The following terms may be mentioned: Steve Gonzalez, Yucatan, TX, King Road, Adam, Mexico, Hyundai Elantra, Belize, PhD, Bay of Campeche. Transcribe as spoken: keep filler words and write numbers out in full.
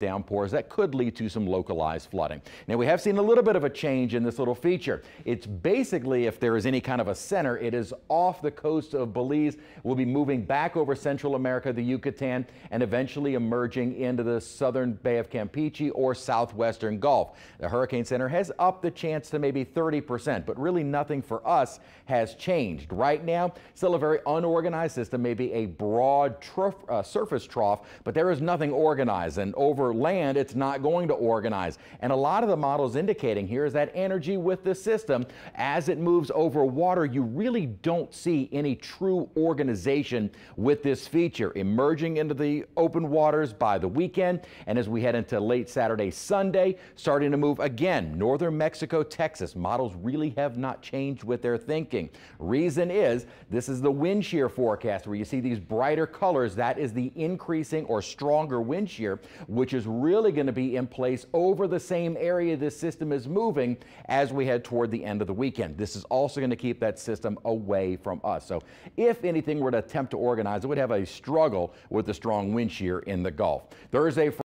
downpours that could lead to some localized flooding. Now, we have seen a little bit of a change in this little feature. It's basically, if there is any kind of a center, it is off the coast of Belize. We'll be moving back over Central America, the Yucatan, and eventually emerging into the southern Bay of Campeche or southwestern Gulf. The Hurricane Center has upped the chance to maybe thirty percent, but really nothing for us has changed. Right now, still a very unorganized system, maybe a broad trough, uh, surface trough, but there is nothing organized, and over land, it's not going to organize. And a lot of the models indicating here is that energy with the system, as it moves over water, you really don't see any true organization with this feature emerging into the open waters by the weekend. And as we head into late Saturday, Sunday, starting to move again, northern Mexico, Texas, models really have not changed with their thinking. Reason is this is the wind shear forecast where you see these brighter colors. That is the increasing or stronger wind shear, which is is really going to be in place over the same area this system is moving as we head toward the end of the weekend. This is also going to keep that system away from us. So if anything were to attempt to organize, it would have a struggle with the strong wind shear in the Gulf. Thursday.